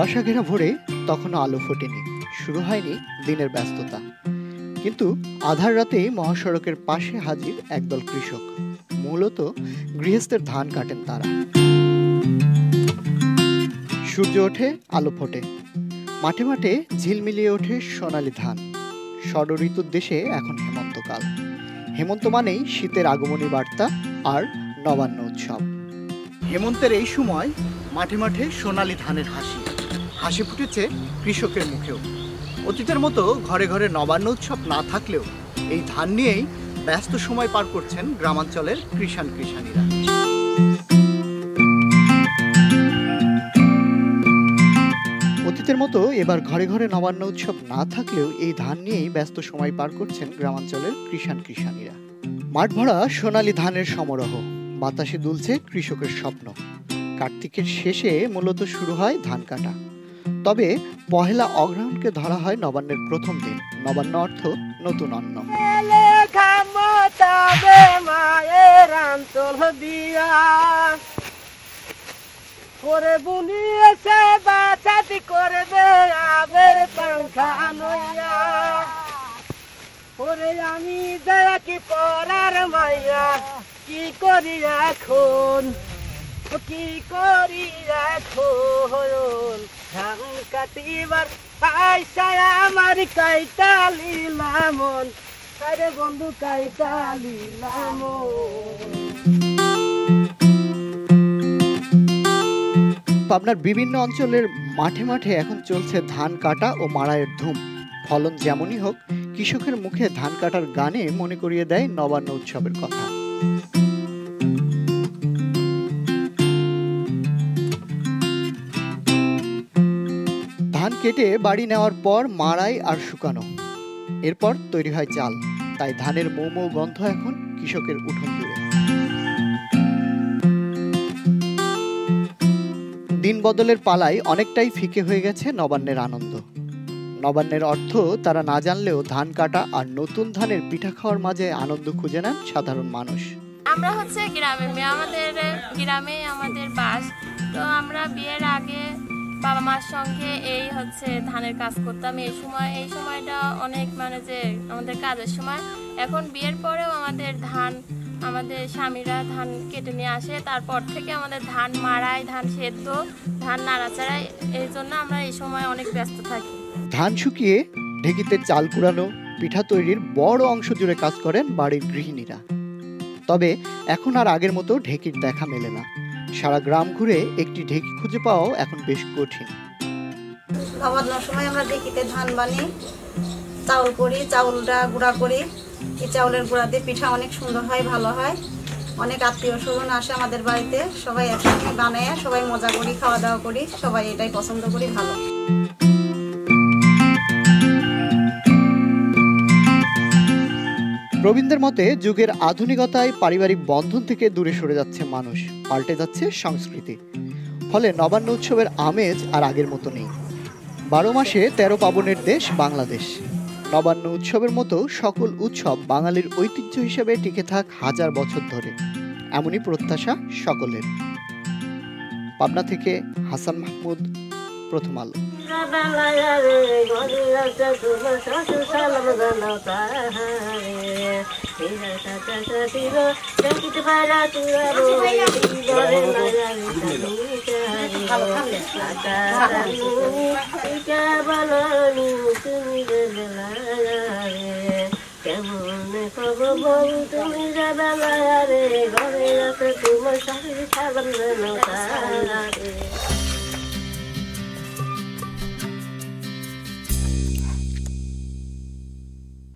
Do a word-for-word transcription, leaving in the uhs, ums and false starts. কুয়াশা ঘেরা ভোরে তখনও আলো ফোটেনি, শুরু হয়নি দিনের ব্যস্ততা। কিন্তু আধার রাতে মহাসড়কের পাশে হাজির একদল কৃষক। মূলত গৃহস্থের ধান কাটেন তারা। সূর্য ওঠে, আলো ফোটে, মাঠে মাঠে ঝিলমিলিয়ে ওঠে সোনালি ধান। ষড় ঋতুর দেশে এখন হেমন্তকাল। হেমন্ত মানেই শীতের আগমনী বার্তা আর নবান্ন উৎসব। হেমন্তের এই সময় মাঠে মাঠে সোনালি ধানের হাসি হাসি ফুটেছে কৃষকের মুখেও। অতীতের মতো ঘরে ঘরে নবান্ন উৎসব না থাকলেও এই ধান নিয়েই ব্যস্ত সময় পার করছেন গ্রামাঞ্চলের কৃষাণ কৃষাণীরা। অতীতের মতো এবার ঘরে ঘরে নবান্ন উৎসব না থাকলেও এই ধান নিয়েই ব্যস্ত সময় পার করছেন গ্রামাঞ্চলের কৃষাণ কৃষাণীরা। মাঠ ভরা সোনালি ধানের সমারোহ, বাতাসে দুলছে কৃষকের স্বপ্ন। কার্তিকের শেষে মূলত শুরু হয় ধান কাটা। তবে পহেলা অগ্রহায়ণকে ধরা হয় নবান্নের প্রথম দিন। নবান্ন অর্থ নতুন অন্ন। আমি যারা কি পড়ার মাইয়া কি করি এখন কি করি এখন ধান কাটিবার আইসা আমার কাইটা লিলা মন আরে বন্ধু কাইটা লিলা মন। পাবনার বিভিন্ন অঞ্চলের মাঠে মাঠে এখন চলছে ধান কাটা ও মাড়াইয়ের ধুম। ফলন যেমনই হোক, কৃষকের মুখে ধান কাটার গানে মনে করিয়ে দেয় নবান্ন উৎসবের কথা। ধান কেটে বাড়ি নেওয়ার পর মাড়াই আর শুকানো, এরপর তৈরি হয় চাল। তাই ধানের মৌ মৌ গন্ধ এখন কৃষকের উঠোন জুড়ে। দিন বদলের পালায় অনেকটাই ফিকে হয়ে গেছে নবান্নের আনন্দ। নবান্নের অর্থ তারা না জানলেও ধান কাটা আর নতুন ধানের পিঠা খাওয়ার মাঝে আনন্দ খুঁজে নেন সাধারণ মানুষ। আমরা হচ্ছে গ্রামে মেয়ে, আমাদের গ্রামে আমাদের বাস। তো আমরা বিয়ের আগে বাবা মার সঙ্গে এই হচ্ছে ধানের কাজ করতাম। এই সময় এই সময়টা অনেক মানে যে আমাদের কাজের সময়। এখন বিয়ের পরেও আমাদের ধান আমাদের স্বামীরা ধান কেটে নিয়ে আসে। তারপর থেকে আমাদের ধান মাড়াই, ধান সেদ্ধ, ধান নাড়াচাড়া, এই জন্য আমরা এই সময় অনেক ব্যস্ত থাকি। ধান শুকিয়ে ঢেঁকিতে চাল কুড়ানো, পিঠা তৈরির বড় অংশ জুড়ে কাজ করেন বাড়ির গৃহিণীরা। তবে এখন আর আগের মতো ঢেঁকির দেখা মেলে না। সারা গ্রাম ঘুরে একটি ঢেঁকি খুঁজে পাওয়াও এখন বেশ কঠিন। নবান্নর সময় আমরা ঢেঁকিতে ধান বানি, চাউল করি, চাউলটা গুঁড়া করি। এই চাউলের গুঁড়াতে পিঠা অনেক সুন্দর হয়, ভালো হয়। অনেক আত্মীয় স্বজন আসে আমাদের বাড়িতে, সবাই একসঙ্গে বানায়, সবাই মজা করি, খাওয়া দাওয়া করি, সবাই এটাই পছন্দ করি। ভালো প্রবীণদের মতে যুগের আধুনিকতায় পারিবারিক বন্ধন থেকে দূরে সরে যাচ্ছে মানুষ, পাল্টে যাচ্ছে সংস্কৃতি। ফলে নবান্ন উৎসবের আমেজ আর আগের মতো নেই। বারো মাসে তেরো পার্বণের দেশ বাংলাদেশ। নবান্ন উৎসবের মতো সকল উৎসব বাঙালির ঐতিহ্য হিসেবে টিকে থাক হাজার বছর ধরে, এমনই প্রত্যাশা সকলের। পাবনা থেকে হাসান মাহমুদ, প্রথম আলো। কেমন কব বউ তুমি যাবে ঘরে, তোমার সাথে